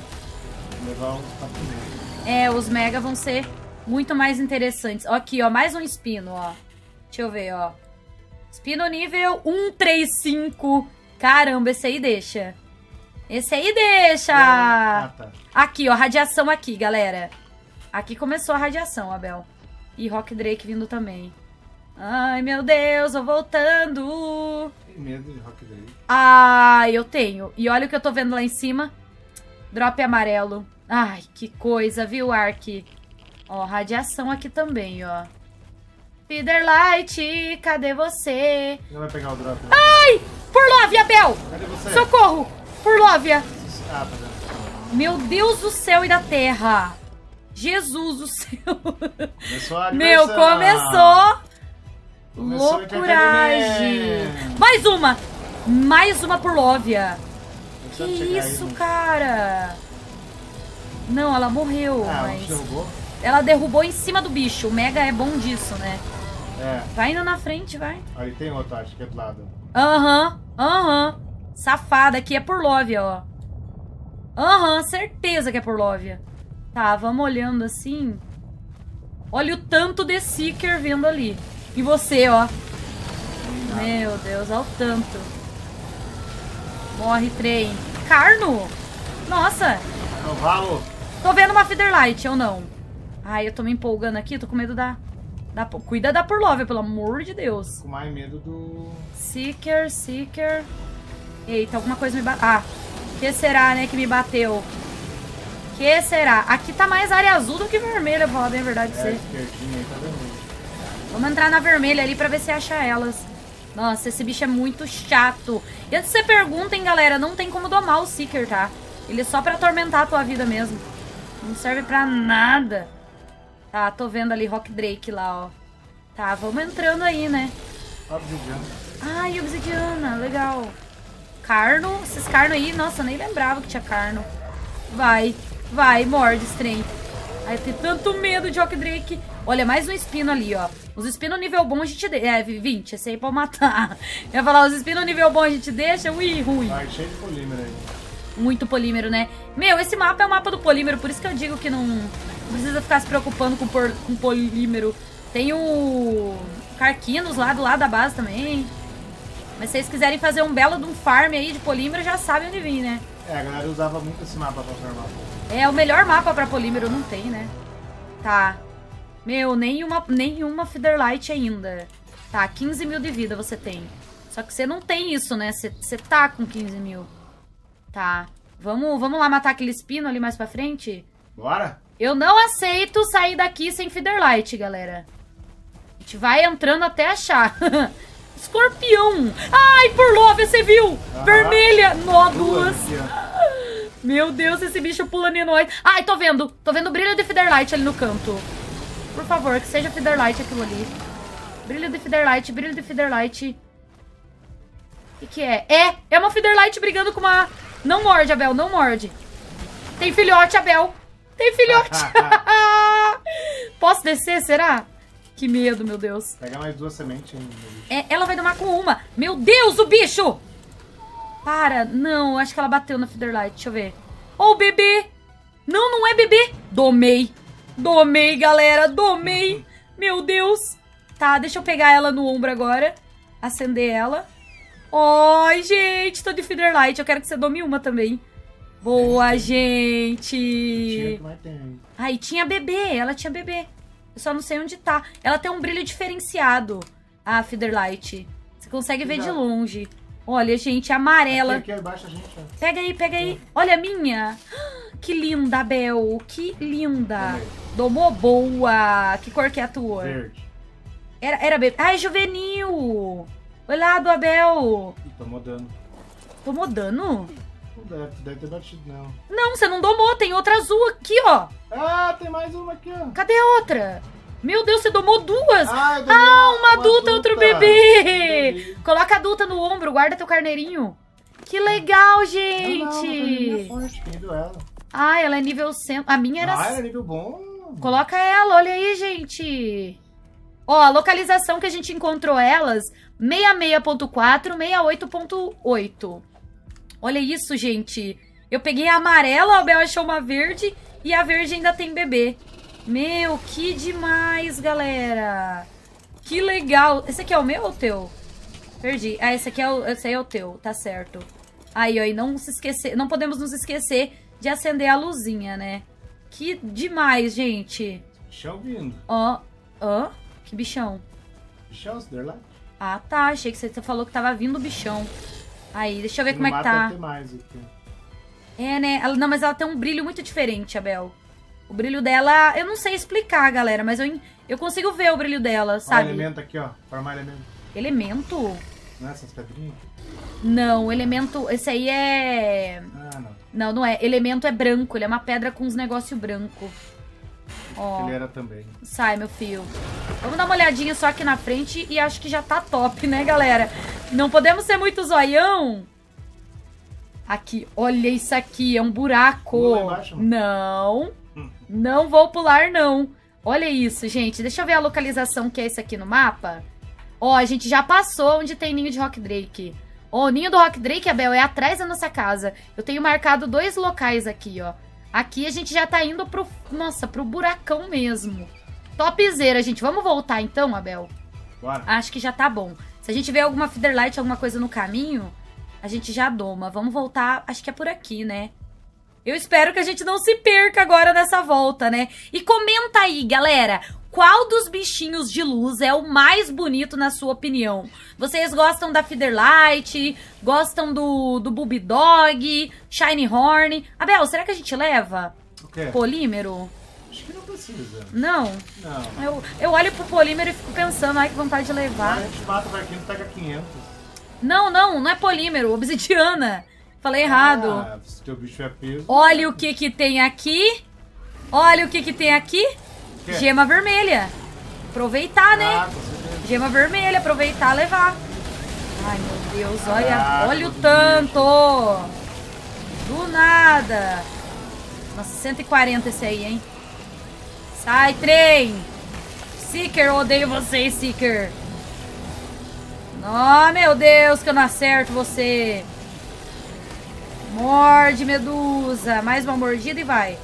Levar uns papinhos. É, os Mega vão ser muito mais interessantes. Ó, aqui, ó, mais um espino, ó. Deixa eu ver, ó. Espino nível 135. Caramba, esse aí deixa. Esse aí deixa! Ah, tá. Aqui, ó, radiação aqui, galera. Aqui começou a radiação, Abel. E Rock Drake vindo também. Ai, meu Deus, eu voltando. Tem medo de Rock Drake. Ah, eu tenho. E olha o que eu tô vendo lá em cima. Drop amarelo. Ai, que coisa, viu, Ark? Ó, radiação aqui também, ó. Feeder Light, cadê você? Não vai pegar o drop. Né? Ai! Purlovia, Abel! Cadê você? Socorro! Purlovia! Ah, tá. Meu Deus do céu e da terra! Jesus do céu! Meu, começou loucuragem! Mais uma Purlovia! Que isso, aí, cara! Não, ela morreu, mas... Derrubou? Ela derrubou em cima do bicho. O Mega é bom disso, né? É. Vai indo na frente, vai. Ali tem outro, acho que é do lado. Aham, aham. Safada, aqui é Purlovia, ó. Aham, certeza que é Purlovia. Tá, vamos olhando assim. Olha o tanto de Seeker vindo ali. E você, ó. Meu Deus, olha o tanto. Morre, trem. Carno! Nossa! Tô vendo uma Feeder Light, ou não? Ai, eu tô me empolgando aqui, tô com medo da... Cuida da Purlovia, pelo amor de Deus. Tô com mais medo do... Seeker... Eita, alguma coisa me bateu. Ah, que será, né, que me bateu? Que será? Aqui tá mais área azul do que vermelha, pra falar bem a verdade pra você. Vamos entrar na vermelha ali pra ver se acha elas. Nossa, esse bicho é muito chato. E antes que você pergunta, hein, galera, não tem como domar o Seeker, tá? Ele é só pra atormentar a tua vida mesmo. Não serve pra nada. Tá, tô vendo ali Rock Drake lá, ó. Tá, vamos entrando aí, né? Obsidiana. Ai, obsidiana, legal. Carno, esses Carno aí, nossa, eu nem lembrava que tinha Carno. Vai, morde esse trem. Ai, eu tenho tanto medo de Rock Drake. Olha, mais um espino ali, ó. Os espinos nível bom a gente deixa. É, 20, esse aí pra matar. Eu ia falar, os espinos nível bom a gente deixa, ui, ruim. Vai, cheio de polímero aí. Muito polímero, né? Meu, esse mapa é o mapa do polímero, por isso que eu digo que não precisa ficar se preocupando com polímero. Tem o Karkinos lá do lado da base também. Mas se vocês quiserem fazer um belo de um farm aí de polímero, já sabem onde vir, né? É, a galera usava muito esse mapa pra farmar. É, o melhor mapa pra polímero não tem, né? Tá. Meu, nenhuma Feeder Light ainda. Tá, 15 mil de vida você tem. Só que você não tem isso, né? Você tá com 15 mil. Tá. Vamos lá matar aquele espino ali mais pra frente? Bora! Eu não aceito sair daqui sem Feeder Light, galera. A gente vai entrando até achar. Escorpião! Ai, Purlovia, você viu? Ah, vermelha! Nódulas! Meu Deus, esse bicho pulando em nós. Ai, tô vendo! Tô vendo o brilho de Feeder Light ali no canto. Por favor, que seja Feeder Light aquilo ali. Brilho de Feeder Light. O que é? É uma Feeder Light brigando com uma... Não morde, Abel, não morde. Tem filhote, Abel. Posso descer, será? Que medo, meu Deus. Pegar mais duas sementes ainda. É, ela vai domar com uma. Meu Deus, o bicho! Para, não, acho que ela bateu na Feeder Light. Deixa eu ver. Ó, o bebê! Não, não é bebê. Domei. Domei, galera, domei. Meu Deus. Tá, deixa eu pegar ela no ombro agora. Acender ela. Ai, gente, tô de Feeder Light. Eu quero que você dome uma também. Boa, gente. Ai, tinha bebê. Ela tinha bebê. Eu só não sei onde tá. Ela tem um brilho diferenciado. Ah, Feeder Light. Você consegue ver de longe. Olha, gente, amarela. Aqui, embaixo, gente. Pega aí, pega aí. Olha a minha. Que linda, Abel. Que linda. Domou, boa. Que cor que é a tua? Verde. Era bebê. Ai, juvenil. Olha lá, do Abel. Ih, tomou dano. Tomou dano? Não deve ter batido, não. Não, você não domou. Tem outra azul aqui, ó. Ah, tem mais uma aqui, ó. Cadê a outra? Meu Deus, você domou duas? Ah, eu domei uma adulta, outro bebê. Coloca a adulta no ombro, guarda teu carneirinho. Que legal, gente. Não, não, ela. Ah, ela é nível 100. A minha era... Ah, ela é nível bom. Coloca ela, olha aí, gente. Ó, a localização que a gente encontrou elas, 66.4, 68.8. Olha isso, gente. Eu peguei a amarela, a Abel achou uma verde e a verde ainda tem bebê. Meu, que demais, galera. Que legal. Esse aqui é o meu ou o teu? Perdi. Ah, esse aí é o teu, tá certo. Aí, ó, e não se esquecer, não podemos nos esquecer de acender a luzinha, né? Que demais, gente. Bichão vindo. Ó, ó, que bichão. Bichão, lá. Ah, tá, achei que você falou que tava vindo o bichão. Aí, deixa eu ver como é que tá. Tem mais aqui. É, né? Ela, não, mas ela tem um brilho muito diferente, Abel. O brilho dela, eu não sei explicar, galera, mas eu consigo ver o brilho dela, sabe? Ó, elemento aqui, ó. Formar elemento. Elemento? Não é essas pedrinhas? Não, elemento... Esse aí é... Ah, não. Não, não é. Elemento é branco. Ele é uma pedra com uns negócios branco. Ó. Ele era também. Sai, meu filho. Vamos dar uma olhadinha só aqui na frente e acho que já tá top, né, galera? Não podemos ser muito zoião. Aqui, olha isso aqui. É um buraco. Pula lá embaixo, mano. Não... Não vou pular, não. Olha isso, gente. Deixa eu ver a localização que é esse aqui no mapa. Ó, a gente já passou onde tem ninho de Rock Drake. Ó, o ninho do Rock Drake, Abel, é atrás da nossa casa. Eu tenho marcado dois locais aqui, ó. Aqui a gente já tá indo pro... Nossa, pro buracão mesmo. Topzera, gente. Vamos voltar, então, Abel? Bora. Acho que já tá bom. Se a gente ver alguma Feeder Light, alguma coisa no caminho, a gente já doma. Vamos voltar, acho que é por aqui, né? Eu espero que a gente não se perca agora nessa volta, né? E comenta aí, galera, qual dos bichinhos de luz é o mais bonito na sua opinião? Vocês gostam da Feeder Light? Gostam do Bulbidog? Shiny Horn? Abel, será que a gente leva? O quê? Polímero? Acho que não precisa. Não? Não. Eu olho pro polímero e fico pensando, ai, que vontade de levar. A gente mata o barquinho e pega 500. Não, não, não é polímero, obsidiana. Falei errado. Ah, se teu bicho é peso. Olha o que tem aqui. Olha o que tem aqui. Que? Gema vermelha. Aproveitar, né? Ah, com certeza. Gema vermelha, aproveitar, levar. Ai, meu Deus, olha. Ah, olha o tanto. Do nada. Nossa, 140 esse aí, hein? Sai, trem. Seeker, eu odeio você, Seeker. Oh, meu Deus, que eu não acerto você. Morde, Medusa. Mais uma mordida e vai.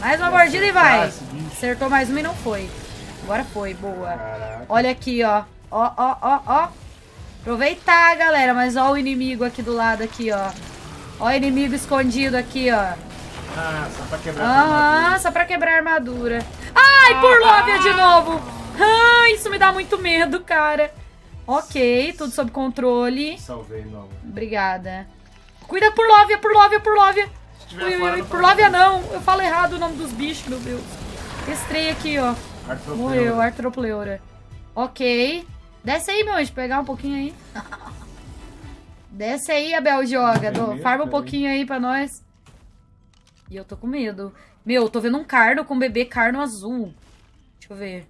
Mais uma mordida e vai. Acertou mais uma e não foi. Agora foi, boa. Caraca. Olha aqui, ó. Ó, ó, ó, ó. Aproveitar, galera. Mas ó o inimigo aqui do lado, aqui, ó. Ó o inimigo escondido aqui, ó. Ah, só pra quebrar a armadura. Ah, só pra quebrar a armadura. Ai, Purlovia de novo. Ah, isso me dá muito medo, cara. Ok, tudo sob controle. Salvei, novo. Obrigada. Cuida, Purlovia, Purlovia, Purlovia. Purlovia não, eu falo errado o nome dos bichos, meu Deus. Estrei aqui, ó. Arthropleura. Morreu, Arthropleura. Ok. Desce aí, meu anjo, pegar um pouquinho aí. Desce aí, Abel, joga. Farma um pouquinho aí pra nós. E eu tô com medo. Meu, eu tô vendo um Carno com um bebê Carno azul. Deixa eu ver.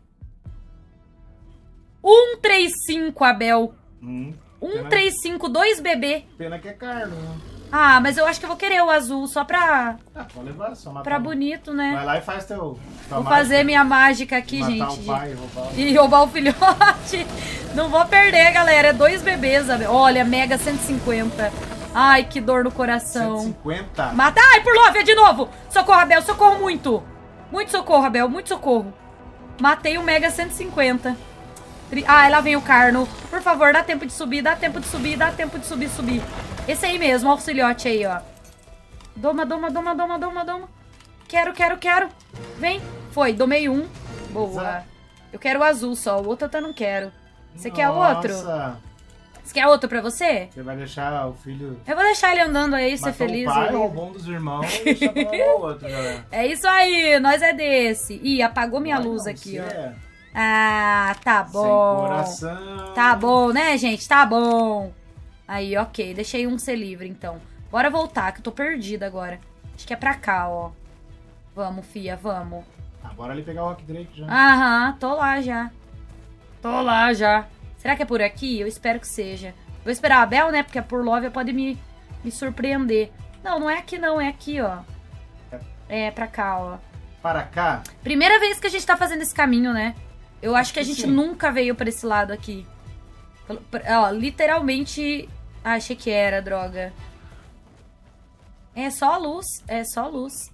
135, Abel. 135, dois bebê. Pena que é Carno, né? Ah, mas eu acho que eu vou querer o azul só pra... Ah, vou levar, só matar. Pra bonito, né? Vai lá e faz teu... Vou fazer minha mágica aqui, matar, gente. O pai, roubar o... E roubar o filhote. Não vou perder, galera. É 2 bebês. Olha, Mega 150. Ai, que dor no coração. 150? Mata. Ai, Purlovia de novo. Socorro, Abel. Socorro muito. Muito socorro, Abel. Muito socorro. Matei o Mega 150. Ah, lá vem o Carno. Por favor, dá tempo de subir. Dá tempo de subir. Dá tempo de subir, subir. Esse aí mesmo, ó, o filhote aí, ó. Doma, doma, doma, doma, doma, doma. Quero, quero, quero. Vem. Foi, domei um. Boa. Eu quero o azul só, o outro eu não quero. Você quer outro? Você quer outro pra você? Você vai deixar o filho... Eu vou deixar ele andando aí, ser feliz. Matou o pai, roubou um dos irmãos e deixa pra outro, galera. É isso aí, nós é desse. Ih, apagou minha luz aqui, ó. Ah, tá bom. Sem coração. Tá bom, né, gente? Tá bom. Aí, ok. Deixei um ser livre, então. Bora voltar, que eu tô perdida agora. Acho que é pra cá, ó. Vamos, fia, vamos. Ah, bora ali pegar o Rock Drake já. Aham, tô lá já. Tô lá já. Será que é por aqui? Eu espero que seja. Vou esperar a Abel, né? Porque a Purlovia pode me surpreender. Não, não é aqui não. É aqui, ó. É pra cá, ó. Para cá? Primeira vez que a gente tá fazendo esse caminho, né? Eu acho que a gente nunca veio pra esse lado aqui. Ó, literalmente... Ah, achei que era, droga. É só a luz, é só a luz.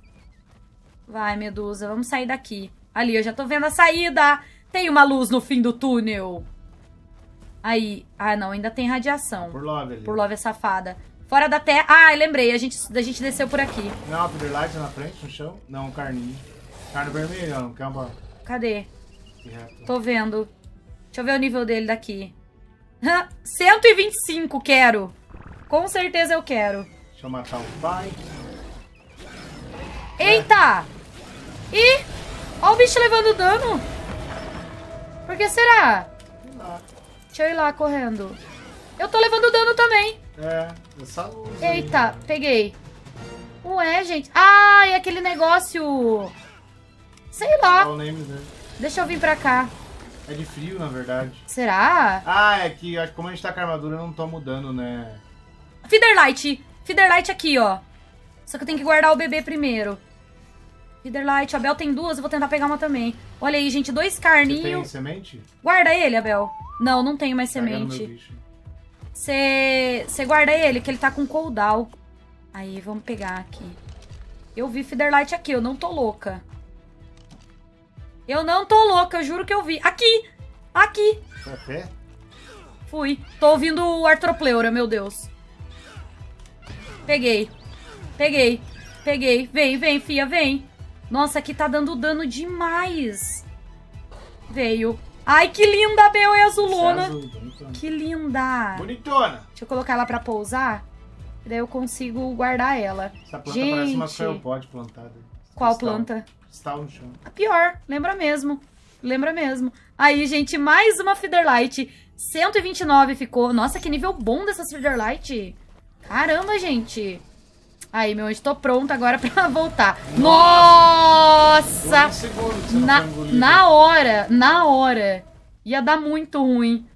Vai, Medusa, vamos sair daqui. Ali, eu já tô vendo a saída. Tem uma luz no fim do túnel. Aí, ah não, ainda tem radiação. Purlovia é safada. Fora da terra. Ah, lembrei, a gente desceu por aqui. Não, a Feeder Light na frente, no chão. Não, carninho. Carne vermelha, não, calma. Cadê? Tô vendo. Deixa eu ver o nível dele daqui. 125, quero. Com certeza eu quero. Deixa eu matar o pai. Eita! Ih! Olha o bicho levando dano. Por que será? Deixa eu ir lá correndo. Eu tô levando dano também. É, essa luz. Eita, aí, peguei. Ué, gente. Ah, é aquele negócio. Sei lá. Deixa eu vir pra cá. É de frio, na verdade. Será? Ah, é que como a gente tá com a armadura, eu não tô mudando, né? Feeder Light. Feeder Light aqui, ó. Só que eu tenho que guardar o bebê primeiro. Feeder Light. Abel tem 2, eu vou tentar pegar uma também. Olha aí, gente, 2 carninhos. Você tem semente? Guarda ele, Abel. Não, não tenho mais semente. Você guarda ele, que ele tá com cooldown. Aí, vamos pegar aqui. Eu vi Feeder Light aqui, eu não tô louca. Eu não tô louca, eu juro que eu vi. Aqui! Aqui! Foi a pé? Fui. Tô ouvindo o Arthropleura, meu Deus. Peguei. Peguei. Peguei. Vem, vem, fia, vem. Nossa, aqui tá dando dano demais. Veio. Ai, que linda a Bel e a Zulona. É azul, que linda. Bonitona. Deixa eu colocar ela pra pousar. E daí eu consigo guardar ela. Essa planta, gente, parece uma CryPod plantada. Qual planta? Está no chão. A pior, lembra mesmo. Lembra mesmo. Aí, gente, mais uma Feeder Light. 129 ficou. Nossa, que nível bom dessas Feeder Light. Caramba, gente. Aí, meu anjo, tô pronta agora pra voltar. Nossa! Nossa! Segundo, na hora. Ia dar muito ruim.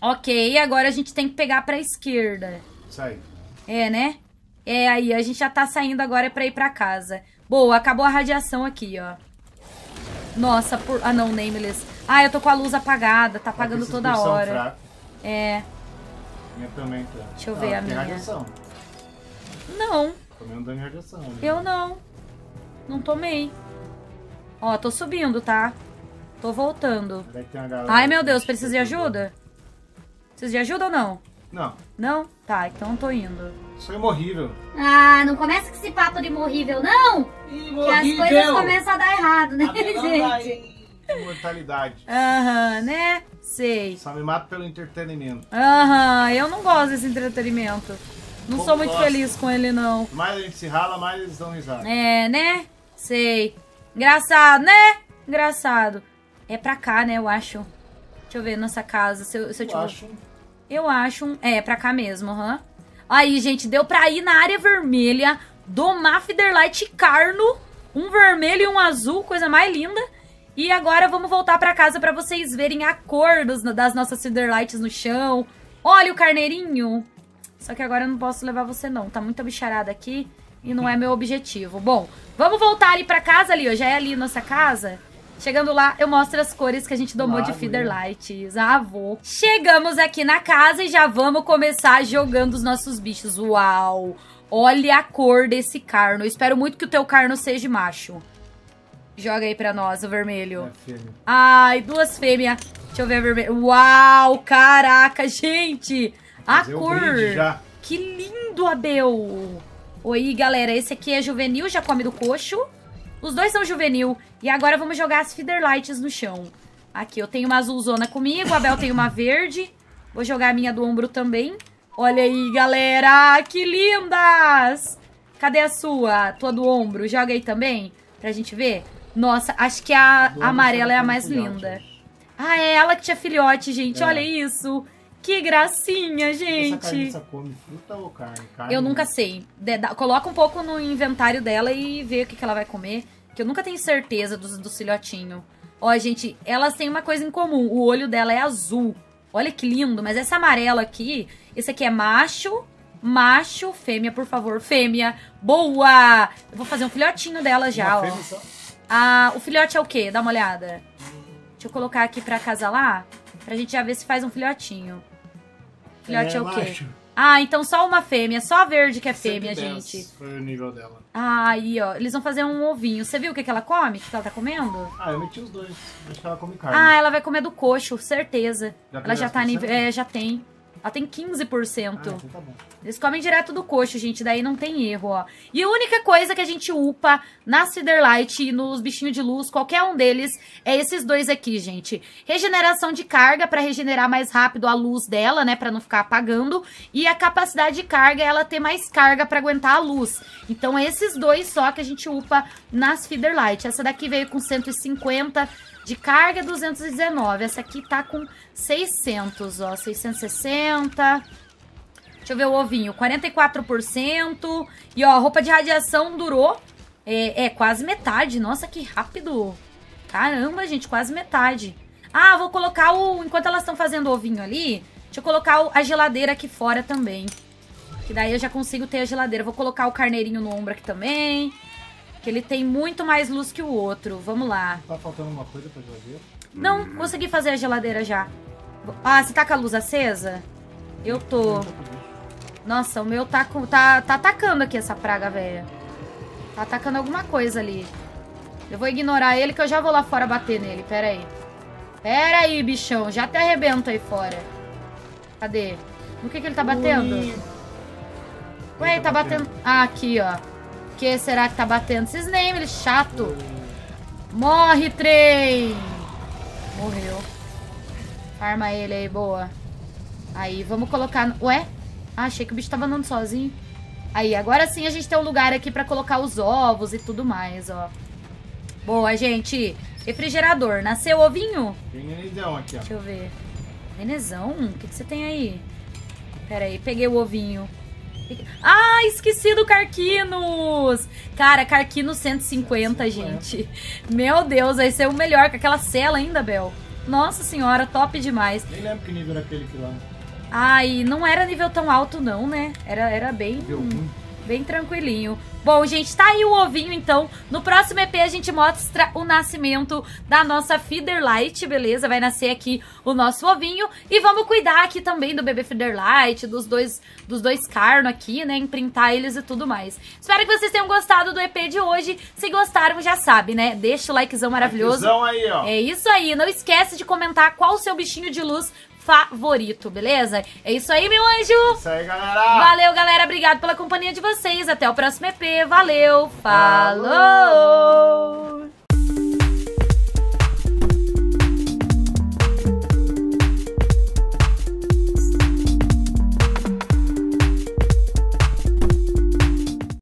Ok, agora a gente tem que pegar pra esquerda. Sai. É, né? É, aí, a gente já tá saindo agora pra ir pra casa. Boa, acabou a radiação aqui, ó. Nossa, por... Ah, não, Nameless. Ah, eu tô com a luz apagada, tá apagando toda hora. Fraca. É. Minha também tá. Deixa eu ver a minha. Radiação. Não. Tomei um dano de radiação. Né? Eu não. Não tomei. Ó, tô subindo, tá? Tô voltando. Ai, meu Deus, preciso de ajuda? Preciso de ajuda ou não? Não. Não? Tá, então tô indo. Sou imorrível. Ah, não começa com esse papo de imorrível, não! Imorrível. Que as coisas começam a dar errado, né, gente? Imortalidade. Aham, né? Sei. Só me mato pelo entretenimento. Aham, eu não gosto desse entretenimento. Não sou muito feliz com ele, não. Mais a gente se rala, mais eles dão risada. É, né? Sei. Engraçado, né? Engraçado. É pra cá, né, eu acho. Deixa eu ver nossa casa. Se eu te acho. Eu acho um... É, pra cá mesmo, aham. Aí, gente, deu pra ir na área vermelha, domar Feeder Light e Carno. Um vermelho e um azul, coisa mais linda. E agora vamos voltar pra casa pra vocês verem a cor das nossas Feeder Lights no chão. Olha o carneirinho. Só que agora eu não posso levar você, não. Tá muita bicharada aqui e não é meu objetivo. Bom, vamos voltar ali pra casa ali, ó. Já é ali nossa casa. Chegando lá, eu mostro as cores que a gente domou de Feeder Light. Avô. Chegamos aqui na casa e já vamos começar jogando os nossos bichos. Uau! Olha a cor desse Carno. Eu espero muito que o teu Carno seja macho. Joga aí pra nós, o vermelho. É, ai, duas fêmeas. Deixa eu ver a vermelha. Uau, caraca, gente. A cor. Que lindo, Abel. Oi, galera. Esse aqui é juvenil, já come do coxo. Os dois são juvenil. E agora vamos jogar as Feeder Lights no chão. Aqui, eu tenho uma azulzona comigo. A Abel tem uma verde. Vou jogar a minha do ombro também. Olha aí, galera. Que lindas. Cadê a sua? Tua do ombro. Joga aí também, pra gente ver. Nossa, acho que a amarela é a mais linda. Ah, é ela que tinha filhote, gente. É. Olha isso. Que gracinha, gente. Essa carniça come fruta ou carne? Carne? Eu nunca sei. Coloca um pouco no inventário dela e vê o que ela vai comer. Que eu nunca tenho certeza do filhotinho. Ó, gente, elas têm uma coisa em comum. O olho dela é azul. Olha que lindo. Mas essa amarela aqui... Esse aqui é macho. Macho. Fêmea, por favor. Fêmea. Boa! Eu vou fazer um filhotinho dela já, ó. Ah, o filhote é o quê? Dá uma olhada. Deixa eu colocar aqui pra acasalar, pra gente já ver se faz um filhotinho. Filhote é o quê? Macho. Ah, então só uma fêmea, só a verde que é fêmea, 110, gente. Foi o nível dela. Ah, aí, ó. Eles vão fazer um ovinho. Você viu o que que ela come? O que que ela tá comendo? Ah, eu meti os dois. Acho que ela come carne. Ah, ela vai comer do coxo, certeza. Ela já tá nível. É, já tem. Ela tem 15%. Ah, então tá bom. Eles comem direto do coxo, gente. Daí não tem erro, ó. E a única coisa que a gente upa na Feeder Light e nos bichinhos de luz, qualquer um deles, é esses dois aqui, gente. Regeneração de carga pra regenerar mais rápido a luz dela, né? Pra não ficar apagando. E a capacidade de carga é ela ter mais carga pra aguentar a luz. Então é esses dois só que a gente upa nas Feeder Light. Essa daqui veio com 150... de carga, 219. Essa aqui tá com 600, ó. 660. Deixa eu ver o ovinho. 44%. E, ó, a roupa de radiação durou quase metade. Nossa, que rápido. Caramba, gente, quase metade. Ah, vou colocar o... Enquanto elas estão fazendo o ovinho ali, deixa eu colocar a geladeira aqui fora também. Que daí eu já consigo ter a geladeira. Vou colocar o carneirinho no ombro aqui também. Que ele tem muito mais luz que o outro. Vamos lá. Tá faltando uma coisa pra geladeira? Não, consegui fazer a geladeira já. Ah, você tá com a luz acesa? Eu tô. Nossa, o meu tá com... Tá atacando aqui essa praga, velha. Tá atacando alguma coisa ali. Eu vou ignorar ele que eu já vou lá fora bater nele. Pera aí. Pera aí, bichão. Já até arrebenta aí fora. Cadê? No que ele tá batendo? Ué, tá batendo... Ah, aqui, ó. Que será que tá batendo? Esses names, chato. Morre, trem. Morreu. Arma ele aí, boa. Aí, vamos colocar... Ué? Ah, achei que o bicho tava andando sozinho. Aí, agora sim a gente tem um lugar aqui pra colocar os ovos e tudo mais, ó. Boa, gente. Refrigerador. Nasceu o ovinho? Tem nenezão aqui, ó. Deixa eu ver. Nenezão? O que que você tem aí? Pera aí, peguei o ovinho. Ah, esqueci do Karkinos! Cara, Karkinos 150, gente. Meu Deus, vai ser o melhor, com aquela cela ainda, Bel. Nossa senhora, top demais. Nem lembro que nível era aquele que lá. Ai, não era nível tão alto não, né? Era bem tranquilinho. Bom, gente, tá aí o ovinho, então. No próximo EP a gente mostra o nascimento da nossa Feeder Light, beleza? Vai nascer aqui o nosso ovinho. E vamos cuidar aqui também do bebê Feeder Light, dos dois Carno aqui, né? Imprintar eles e tudo mais. Espero que vocês tenham gostado do EP de hoje. Se gostaram, já sabe, né? Deixa o likezão maravilhoso. Likezão aí, ó. É isso aí. Não esquece de comentar qual o seu bichinho de luz favorito, beleza? É isso aí, meu anjo! É isso aí, galera! Valeu, galera! Obrigado pela companhia de vocês. Até o próximo EP. Valeu! Falou!